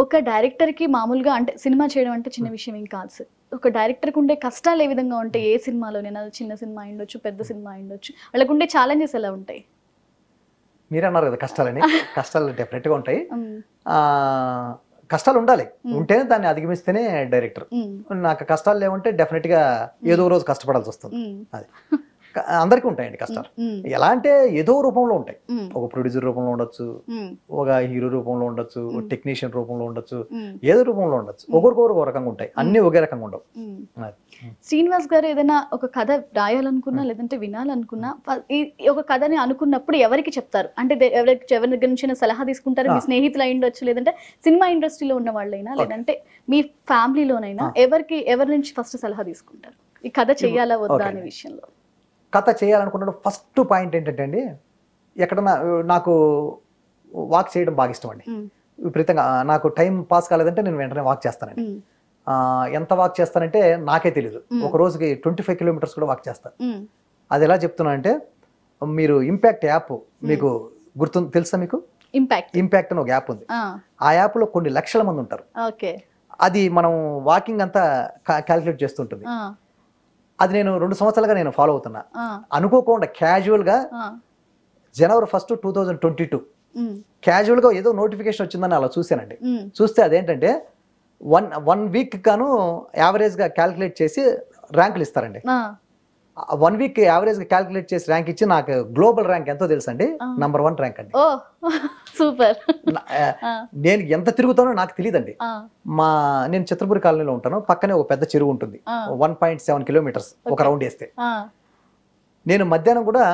ఒక డైరెక్టర్ కి మామూలుగా అంటే సినిమా చేయడం అంటే చిన్న విషయం ఏం కాదు సార్. ఒక డైరెక్టర్ కు ఉండే కష్టాలు ఏ విధంగా ఉంటాయి? ఏ సినిమాలోనైనా, చిన్న సినిమా అయ్యొచ్చు, పెద్ద సినిమా అయ్యొచ్చు, వాళ్ళకు ఉండే ఛాలెంజెస్ ఎలా ఉంటాయి? మీరు అన్నారు కదా కష్టాలని, కష్టాలు డెఫినెట్ గా ఉంటాయి. కష్టాలు ఉండాలి, ఉంటేనే దాన్ని అధిగమిస్తేనే డైరెక్టర్. నాకు కష్టాలు లేవంటే డెఫినెట్ గా ఏదో రోజు కష్టపడాల్సి వస్తుంది. అది అందరికీ ఉంటాయండి కష్టాలు. ఎలా అంటే ఏదో రూపంలో ఉంటాయి. ఒక ప్రొడ్యూసర్ రూపంలో ఉండొచ్చు, ఒక హీరో రూపంలో ఉండొచ్చు, టెక్నీషియన్ రూపంలో ఉండొచ్చు, ఏదో రూపంలో ఉండొచ్చు. ఒకరికొకరు ఒక రకంగా ఉంటాయి, అన్ని ఒకే రకంగా ఉండవు. శ్రీనివాస్ గారు ఏదైనా ఒక కథ రాయాలనుకున్నా లేదంటే వినాలనుకున్నా, ఒక కథని అనుకున్నప్పుడు ఎవరికి చెప్తారు? అంటే ఎవరి దగ్గర నుంచి సలహా తీసుకుంటారు? మీ స్నేహితులు అయ్యుండొచ్చు, లేదంటే సినిమా ఇండస్ట్రీలో ఉన్న వాళ్ళైనా, లేదంటే మీ ఫ్యామిలీలోనైనా ఎవరి నుంచి ఫస్ట్ సలహా తీసుకుంటారు ఈ కథ చేయాలా వద్దా అనే విషయంలో? కథ చేయాలనుకున్నాడు ఫస్ట్ పాయింట్ ఏంటంటే అండి, ఎక్కడన్నా నాకు వాక్ చేయడం బాగా ఇష్టం అండి. విపరీతంగా నాకు టైం పాస్ కాలేదంటే నేను వెంటనే వాక్ చేస్తానండి. ఎంత వాక్ చేస్తానంటే నాకే తెలియదు. ఒక రోజుకి 25 కిలోమీటర్స్ కూడా వాక్ చేస్తాను. అది ఎలా చెప్తున్నా అంటే, మీరు ఇంపాక్ట్ యాప్ మీకు గుర్తుంది తెలుసా? మీకు ఇంపాక్ట్ అని ఒక యాప్ ఉంది. ఆ యాప్లో కొన్ని 1,00,000 మంది ఉంటారు. అది మనం వాకింగ్ అంతా క్యాలిక్యులేట్ చేస్తుంటుంది. అది నేను 2 సంవత్సరాలుగా నేను ఫాలో అవుతున్నా. అనుకోకుండా క్యాజువల్ గా జనవరి 1, 2022 క్యాజువల్ గా ఏదో నోటిఫికేషన్ వచ్చిందని అలా చూసానండి. చూస్తే అదేంటంటే వన్ వీక్ గాను యావరేజ్ గా క్యాలిక్యులేట్ చేసి ర్యాంకులు ఇస్తారండి. 1 వీక్ యావరేజ్ గా క్యాలిక్యులేట్ చేసి ర్యాంక్ ఇచ్చి నాకు గ్లోబల్ ర్యాంక్ ఎంతో తెలుసండి, నంబర్ 1 ర్యాంక్ అండి. సూపర్. నేను ఎంత తిరుగుతానో నాకు తెలియదండి. నేను చిత్రపూరి కాలనీలో ఉంటాను. పక్కనే ఒక పెద్ద చెరువు ఉంటుంది. 1.7 కిలోమీటర్స్ ఒక రౌండ్ వేస్తే. నేను మధ్యాహ్నం కూడా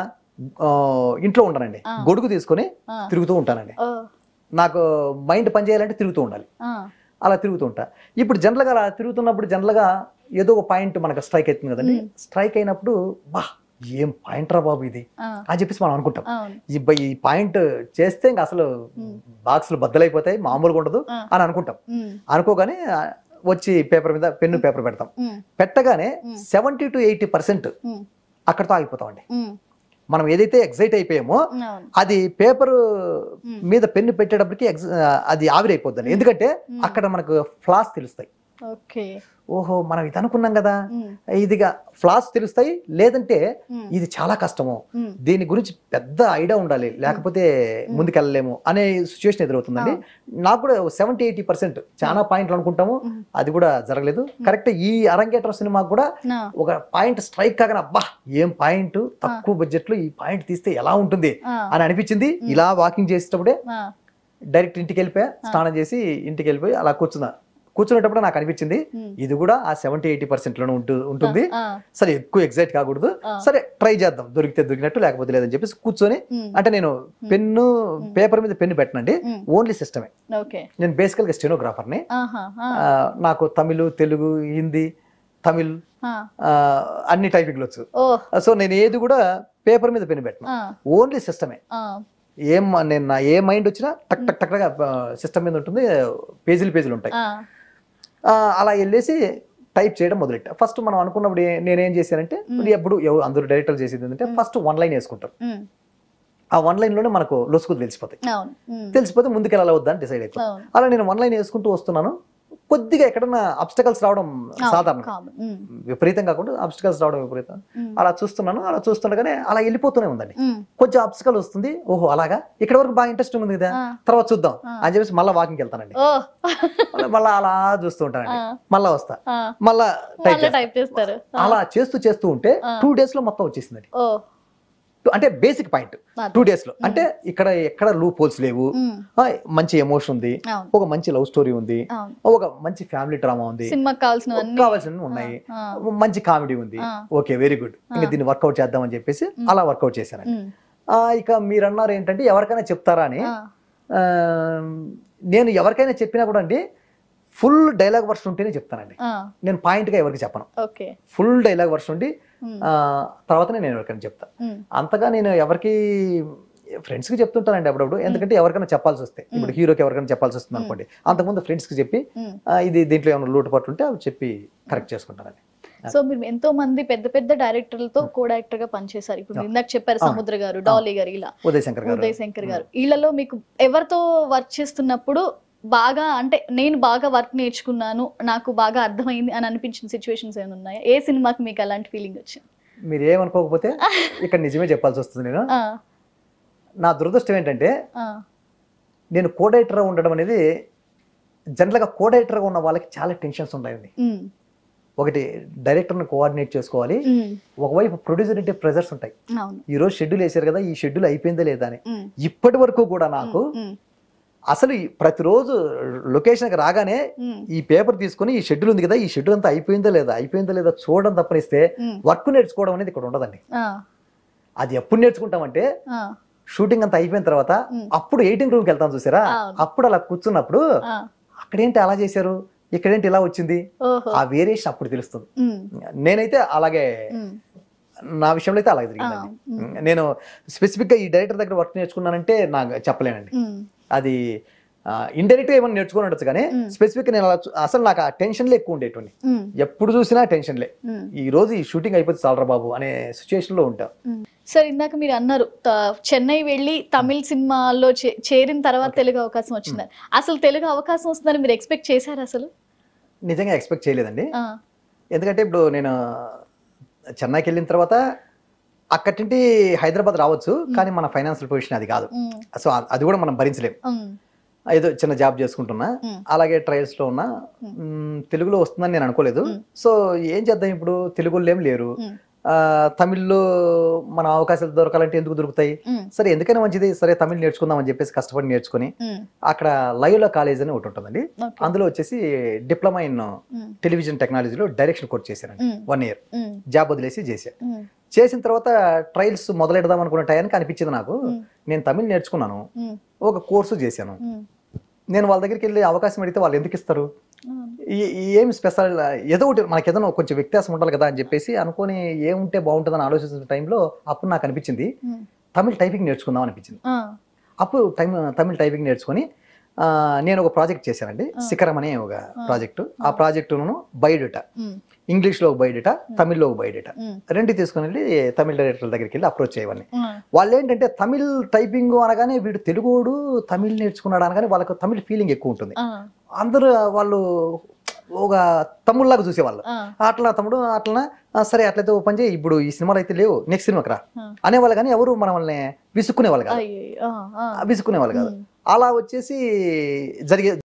ఇంట్లో ఉంటానండి. గొడుగు తీసుకుని తిరుగుతూ ఉంటానండి. నాకు మైండ్ పనిచేయాలంటే తిరుగుతూ ఉండాలి. అలా తిరుగుతూ ఉంటా. ఇప్పుడు జనరల్గా అలా తిరుగుతున్నప్పుడు జనరల్గా ఏదో ఒక పాయింట్ మనకు స్ట్రైక్ అవుతుంది కదండి. స్ట్రైక్ అయినప్పుడు బా ఏం పాయింట్ రా బాబు ఇది అని చెప్పేసి మనం అనుకుంటాం. ఈ పాయింట్ చేస్తే ఇంకా అసలు బాక్సులు బద్దలైపోతాయి, మామూలుగా ఉండదు అని అనుకుంటాం. అనుకోగానే వచ్చి పేపర్ మీద పెన్ను పేపర్ పెడతాం. పెట్టగానే 70 to 80% అక్కడితో ఆగిపోతాం అండి. మనం ఏదైతే ఎగ్జైట్ అయిపోయామో అది పేపర్ మీద పెన్ను పెట్టేటప్పటికి అది ఆవిరైపోద్దండి. ఎందుకంటే అక్కడ మనకు ఫ్లాస్ తెలుస్తాయి. ఓహో మనం ఇది అనుకున్నాం కదా, ఇదిగా ఫ్లాస్ తెలుస్తాయి. లేదంటే ఇది చాలా కష్టము, దీని గురించి పెద్ద ఐడియా ఉండాలి, లేకపోతే ముందుకెళ్ళలేము అనే సిచ్యువేషన్ ఎదురవుతుందండి. నాకు కూడా 70-80% చాలా పాయింట్లు అనుకుంటాము, అది కూడా జరగలేదు. కరెక్ట్. ఈ అరంగేట్రం సినిమా కూడా ఒక పాయింట్ స్ట్రైక్ కాగానే అబ్బా ఏం పాయింట్, తక్కువ బడ్జెట్ లో ఈ పాయింట్ తీస్తే ఎలా ఉంటుంది అని అనిపించింది. ఇలా వాకింగ్ చేసేటప్పుడే డైరెక్ట్ ఇంటికి వెళ్ళిపోయా. స్నానం చేసి ఇంటికి వెళ్ళిపోయి అలా కూర్చున్నా. కూర్చునేటప్పుడు నాకు అనిపించింది ఇది కూడా ఆ 70-80% లోనే ఉంటుంది. సరే ఎక్కువ ఎగ్జైట్ కాకూడదు, సరే ట్రై చేద్దాం, దొరికితే దొరికినట్టు లేకపోతే లేదని చెప్పేసి కూర్చొని. అంటే నేను పెన్ను పేపర్ మీద పెన్ను పెట్టనండి, ఓన్లీ సిస్టమే. నేను బేసికల్ గా స్టెనోగ్రాఫర్ని. నాకు తమిళ్, తెలుగు, హిందీ, తమిళ్ అన్ని టైపింగ్లు వచ్చు. సో నేను ఏది కూడా పేపర్ మీద పెన్ను పెట్టను, ఓన్లీ సిస్టమే. నేను ఏ మైండ్ వచ్చినా టక్ టక్ టక్ సిస్టమ్ మీద ఉంటుంది, పేజీలు ఉంటాయి. అలా వెళ్ళేసి టైప్ చేయడం మొదలెట్ట. ఫస్ట్ మనం అనుకున్నప్పుడు నేనేం చేశానంటే, ఎప్పుడు అందరూ డైరెక్టర్ చేసేది ఏంటంటే ఫస్ట్ 1 లైన్ వేసుకుంటారు. ఆ 1 లైన్లోనే మనకు లొసుకులు తెలిసిపోతే ముందుకు వెళ్ళాలి వద్దని డిసైడ్ అయిపోతుంది. అలా నేను 1 లైన్ వేసుకుంటూ వస్తున్నాను. కొద్దిగా ఎక్కడన్నా అబ్స్టకల్స్ రావడం సాధారణం, విపరీతం కాకుండా అబ్స్టకల్స్ రావడం విపరీతం. అలా చూస్తున్నాను. అలా చూస్తుండగానే అలా వెళ్ళిపోతూనే ఉందండి. కొంచెం అబ్స్టకల్ వస్తుంది. ఓహో అలాగా, ఇక్కడ వరకు బాగా ఇంట్రెస్టింగ్ ఉంది కదా, తర్వాత చూద్దాం అని చెప్పేసి మళ్ళీ వాకింగ్కి వెళ్తానండి. మళ్ళీ అలా చూస్తూ ఉంటానండి. మళ్ళా వస్తా, మళ్ళా టైప్ చేస్తారు. అలా చేస్తూ ఉంటే 2 డేస్ లో మొత్తం వచ్చేసిందండి. అంటే బేసిక్ పాయింట్ 2 డేస్ లో. అంటే ఇక్కడ ఎక్కడ లూప్ హోల్స్ లేవు. మంచి ఎమోషన్ ఉంది, ఒక మంచి లవ్ స్టోరీ ఉంది, ఒక మంచి ఫ్యామిలీ డ్రామా ఉంది, కావాల్సినవి ఉన్నాయి, మంచి కామెడీ ఉంది. ఓకే వెరీ గుడ్, ఇంకా దీన్ని వర్కౌట్ చేద్దాం అని చెప్పేసి అలా వర్కౌట్ చేశానండి. ఇక మీరు అన్నారు ఏంటంటే ఎవరికైనా చెప్తారా అని. నేను ఎవరికైనా చెప్పినా కూడా అండి ఫుల్ డైలాగ్ వర్షన్ ఉంటేనే చెప్తానండి. నేను పాయింట్ గా ఎవరికి చెప్పను. ఫుల్ డైలాగ్ వర్షన్ ఉండి తర్వాతనే నేను ఎవరికైనా చెప్తా. అంతగా నేను ఎవరికి ఫ్రెండ్స్ కి చెప్తుంటానండి అప్పుడప్పుడు. ఎందుకంటే ఎవరికైనా చెప్పాల్సి వస్తే, ఇప్పుడు హీరోకి ఎవరికైనా చెప్పాల్సి వస్తుంది అనుకోండి, అంతకుముందు ఫ్రెండ్స్ కి చెప్పి ఇది దీంట్లో ఏమైనా లోటుపాట్లు ఉంటే అవి చెప్పి కరెక్ట్ చేసుకుంటానండి. సో మీరు ఎంతో మంది పెద్ద పెద్ద డైరెక్టర్లతో కో డైరెక్టర్ గా పనిచేశారు. ఇప్పుడు ఇందాక చెప్పారు సముద్ర గారు, డాలీ గారు, ఇలా ఉదయ్ శంకర్ గారు. వీళ్ళలో మీకు ఎవరితో వర్క్ చేస్తున్నప్పుడు బాగా అంటే నేను బాగా వర్క్ నేర్చుకున్నాను, నాకు బాగా అర్థమైంది అని అనిపించిన సిచ్యువేషన్స్ ఏమైనా ఉన్నాయా? ఏ సినిమాకి మీకు అలాంటి ఫీలింగ్ వచ్చింది? మీరు ఏమనుకోకపోతే ఇక్కడ నిజమే చెప్పాల్సి వస్తుంది. నేను నా దురదృష్టం ఏంటంటే నేను కోడైటర్గా ఉండడం అనేది జనరల్గా కోడైటర్గా ఉన్న వాళ్ళకి చాలా టెన్షన్స్ ఉంటాయండి. ఒకటి డైరెక్టర్ని కోఆర్డినేట్ చేసుకోవాలి, ఒకవైపు ప్రొడ్యూసర్ అంటే ప్రెజర్స్ ఉంటాయి. ఈ రోజు షెడ్యూల్ వేసారు కదా, ఈ షెడ్యూల్ అయిపోయిందా లేదా అని. ఇప్పటి వరకు కూడా నాకు అసలు ప్రతిరోజు లొకేషన్కి రాగానే ఈ పేపర్ తీసుకుని ఈ షెడ్యూల్ ఉంది కదా, ఈ షెడ్యూల్ అంతా అయిపోయిందా లేదా చూడడం తప్పనిస్తే వర్క్ నేర్చుకోవడం అనేది ఇక్కడ ఉండదండి. అది ఎప్పుడు నేర్చుకుంటామంటే షూటింగ్ అంతా అయిపోయిన తర్వాత అప్పుడు ఎడిటింగ్ రూమ్కి వెళ్తాం చూసారా, అప్పుడు అలా కూర్చున్నప్పుడు అక్కడేంటి అలా చేశారు, ఇక్కడేంటి ఇలా వచ్చింది, ఆ వేరియేషన్ అప్పుడు తెలుస్తుంది. నేనైతే అలాగే, నా విషయంలో అయితే అలాగే జరిగిందండి. నేను స్పెసిఫిక్గా ఈ డైరెక్టర్ దగ్గర వర్క్ నేర్చుకున్నానంటే నాకు చెప్పలేనండి. అది ఇండైరెక్ట్గా ఏమైనా నేర్చుకుని ఉండొచ్చు, కానీ స్పెసిఫిక్గా నేను అలా అసలు నాకు ఆ టెన్షన్లే ఎక్కువ ఉండేటువంటి. ఎప్పుడు చూసినా టెన్షన్లే, ఈ రోజు ఈ షూటింగ్ అయిపోతే చాలరా బాబు అనే సిచ్యువేషన్లో ఉంటాం. సార్ ఇందాక మీరు అన్నారు చెన్నై వెళ్ళి తమిళ సినిమాలో చేరిన తర్వాత తెలుగు అవకాశం వచ్చిందని. అసలు తెలుగు అవకాశం వస్తుందని మీరు ఎక్స్పెక్ట్ చేశారు? అసలు నిజంగా ఎక్స్పెక్ట్ చేయలేదండి. ఎందుకంటే ఇప్పుడు నేను చెన్నైకి వెళ్ళిన తర్వాత అక్కడి నుండి హైదరాబాద్ రావచ్చు, కానీ మన ఫైనాన్షియల్ పొజిషన్ అది కాదు. సో అది కూడా మనం భరించలేము. ఏదో చిన్న జాబ్ చేసుకుంటున్నా, అలాగే ట్రయల్స్లో ఉన్నా, తెలుగులో వస్తుందని నేను అనుకోలేదు. సో ఏం చేద్దాం, ఇప్పుడు తెలుగులో ఏం లేరు, తమిళ్లో మన అవకాశాలు దొరకాలంటే ఎందుకు దొరుకుతాయి, సరే ఎందుకైనా మంచిది, సరే తమిళ్ నేర్చుకుందాం అని చెప్పేసి కష్టపడి నేర్చుకుని అక్కడ లయోలా కాలేజ్ అని ఒకటి ఉంటుందండి, అందులో వచ్చేసి డిప్లొమా ఇన్ టెలివిజన్ టెక్నాలజీలో డైరెక్షన్ కోర్స్ చేశానండి. 1 year జాబ్ వదిలేసి చేసిన తర్వాత ట్రయల్స్ మొదలెడదాం అనుకున్న టైంకి అనిపించింది నాకు, నేను తమిళ్ నేర్చుకున్నాను, ఒక కోర్సు చేశాను, నేను వాళ్ళ దగ్గరికి వెళ్ళి అవకాశం అడిగితే వాళ్ళు ఎందుకు ఇస్తారు, ఏం స్పెషల్, ఏదో ఒకటి మనకి ఏదైనా కొంచెం వ్యత్యాసం ఉండాలి కదా అని చెప్పేసి అనుకుని ఏముంటే బాగుంటుందని ఆలోచించిన టైంలో అప్పుడు నాకు అనిపించింది తమిళ్ టైపింగ్ నేర్చుకుందాం అనిపించింది. అప్పుడు తమిళ్ టైపింగ్ నేర్చుకుని నేను ఒక ప్రాజెక్ట్ చేశానండి, శిఖరం అనే ఒక ప్రాజెక్టు. ఆ ప్రాజెక్టును బయోడేటా, ఇంగ్లీష్లో ఒక బయోడేటా, తమిళ్లో ఒక బయోడేటా, రెండు తీసుకుని వెళ్ళి తమిళ్ డైరెక్టర్ల దగ్గరికి వెళ్ళి అప్రోచ్ చేయవని. వాళ్ళు ఏంటంటే తమిళ్ టైపింగ్ అనగానే వీడు తెలుగోడు తమిళ్ నేర్చుకున్నాడు అనగానే వాళ్ళకు తమిళ్ ఫీలింగ్ ఎక్కువ ఉంటుంది. అందరూ వాళ్ళు ఒక తమ్ముళ్ళలాగా చూసేవాళ్ళు. అట్లా తమ్ముడు అట్లా సరే అట్లయితే ఓ పని చేయి, ఇప్పుడు ఈ సినిమాలు అయితే లేవు, నెక్స్ట్ సినిమాకి రా అనేవాళ్ళు, కానీ ఎవరు మనల్ని విసుక్కునేవాళ్ళు కాదు. అలా వచ్చేసి జరిగే